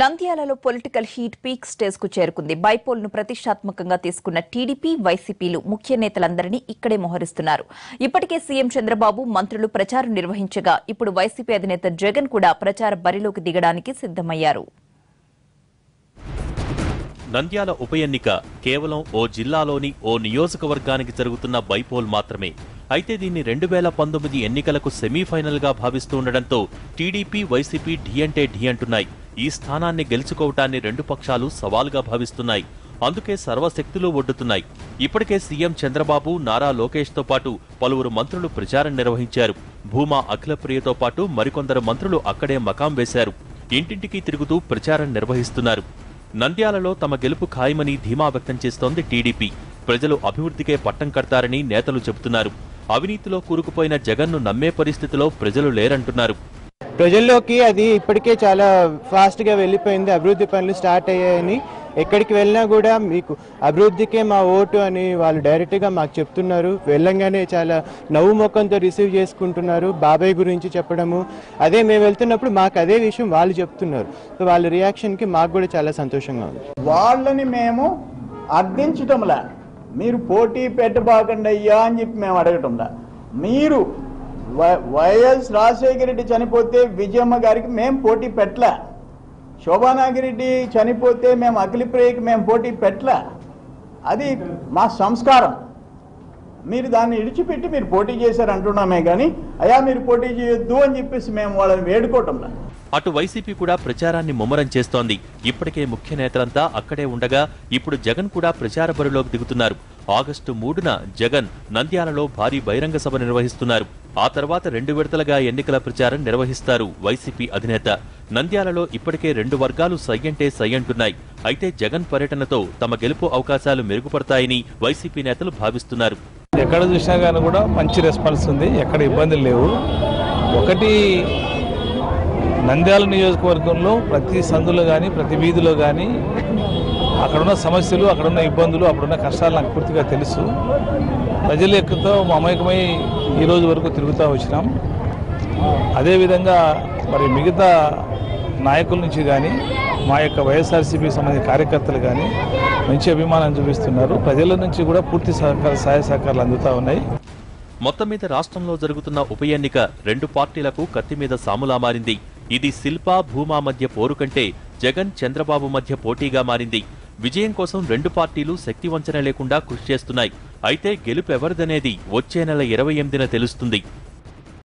నంద్యాలలో political heat peak stage కు చేరుకుంది. బైపోల్ను ప్రతిష్టాత్మకంగా తీసుకున్న టీడీపీ వైసీపీలు ముఖ్య నేతలందరినీ ఇక్కడే మోహరిస్తున్నారు. ఇప్పటికే సీఎం చంద్రబాబు మంత్రులు ప్రచారం నిర్వహించగా ఇప్పుడు వైసీపీ అధినేత జగన్ కూడా ప్రచార బరిలోకి దిగడానికి సిద్ధమయ్యారు. నంద్యాల ఉప ఎన్నిక కేవలం ఓ జిల్లాలోని ఓ నియోజకవర్గానికి జరుగుతున్న బైపోల్ మాత్రమే. అయితే దీన్ని 2019 ఎన్నికలకు సెమీఫైనల్గా భావిస్తూ ఉండడంతో టీడీపీ వైసీపీ ఢీంటే ఢీంటున్నాయి. ఈ స్థానాన్ని గెలుచుకోవటాన్ని రెండు పక్షాలు సవాల్గా భావిస్తున్నాయి. అందుకే సర్వశక్తులు ఒడ్డుతున్నాయి. ఇప్పటికే సీఎం చంద్రబాబు, నారా లోకేష్తో పాటు పలువురు మంత్రులు ప్రచారం నిర్వహించారు. భూమా అఖిలప్రియతో పాటు మరికొందరు మంత్రులు అక్కడే మకాం వేశారు. ఇంటింటికి తిరుగుతూ ప్రచారం నిర్వహిస్తున్నారు. నంద్యాలలో తమ గెలుపు ఖాయమని ధీమా వ్యక్తం చేస్తోంది టీడీపీ. ప్రజలు అభివృద్ధికే పట్టం కడతారని నేతలు చెబుతున్నారు. అవినీతిలో కూరుకుపోయిన జగన్ను నమ్మే పరిస్థితిలో ప్రజలు లేరంటున్నారు. ప్రజల్లోకి అది ఇప్పటికే చాలా ఫాస్ట్గా వెళ్ళిపోయింది. అభివృద్ధి పనులు స్టార్ట్ అయ్యాయని, ఎక్కడికి వెళ్ళినా కూడా మీకు అభివృద్ధికే మా ఓటు అని వాళ్ళు డైరెక్ట్గా మాకు చెప్తున్నారు. వెళ్ళంగానే చాలా నవ్వు ముఖంతో రిసీవ్ చేసుకుంటున్నారు. బాబాయ్ గురించి చెప్పడము, అదే మేము వెళ్తున్నప్పుడు మాకు అదే విషయం వాళ్ళు చెప్తున్నారు. సో వాళ్ళ రియాక్షన్కి మాకు కూడా చాలా సంతోషంగా ఉంది. వాళ్ళని మేము అర్థించటంలా, మీరు పోటీ పెట్టబాకండి అయ్యా అని చెప్పి మేము అడగటంలా. మీరు వైఎస్ రాజశేఖర రెడ్డి చనిపోతే విజయమ్మ గారికి మేము పోటీ పెట్టలే, శోభానాగిరెడ్డి చనిపోతే మేము అఖిలప్రియకి మేము పోటీ పెట్టలే, అది మా సంస్కారం. మీరు దాన్ని ఇడిచిపెట్టి మీరు పోటీ చేశారంటున్నామే కానీ అయ్యా మీరు పోటీ చేయొద్దు అని చెప్పేసి మేము వాళ్ళని వేడుకోవటంలా. అటు వైసీపీ కూడా ప్రచారాన్ని ముమ్మరం చేస్తోంది. ఇప్పటికే ముఖ్య నేతలంతా అక్కడే ఉండగా ఇప్పుడు జగన్ కూడా ప్రచార బరిలోకి దిగుతున్నారు. ఆగస్టు 3న జగన్ నంద్యాలలో భారీ బహిరంగ సభ నిర్వహిస్తున్నారు. ఆ తర్వాత 2 విడతలుగా ఎన్నికల ప్రచారం నిర్వహిస్తారు వైసీపీ అధినేత. నంద్యాలలో ఇప్పటికే 2 వర్గాలు సయ్యంటే సయ్యంటున్నాయి. అయితే జగన్ పర్యటనతో తమ గెలుపు అవకాశాలు మెరుగుపడతాయని వైసీపీ నేతలు భావిస్తున్నారు. ఎక్కడ చూసినా కానీ కూడా మంచి రెస్పాన్స్ ఉంది, ఎక్కడ ఇబ్బందులు లేవు. ఒకటి, నంద్యాల నియోజకవర్గంలో ప్రతి సందులో కానీ ప్రతి వీధిలో కానీ అక్కడున్న సమస్యలు, అక్కడున్న ఇబ్బందులు, అక్కడున్న కష్టాలు నాకు పూర్తిగా తెలుసు. ప్రజల ఎక్కువతో మమైకమై ఈ రోజు వరకు తిరుగుతూ వచ్చినాం. అదేవిధంగా మరి మిగతా నాయకుల నుంచి కానీ మా యొక్క వైఎస్ఆర్సీపీ సంబంధించిన కార్యకర్తలు కానీ మంచి అభిమానం చూపిస్తున్నారు. ప్రజల నుంచి కూడా పూర్తి సహాయ సహకారాలు అందుతూ ఉన్నాయి. మొత్తం మీద రాష్ట్రంలో జరుగుతున్న ఉప ఎన్నిక 2 పార్టీలకు కత్తి మీద సాములా మారింది. ఇది శిల్ప భూమా మధ్య పోరు కంటే జగన్ చంద్రబాబు మధ్య పోటీగా మారింది. విజయం కోసం 2 పార్టీలు శక్తి వంచన లేకుండా కృషి చేస్తున్నాయి. అయితే గెలుపెవరిదనేది వచ్చే నెల 28న తెలుస్తుంది.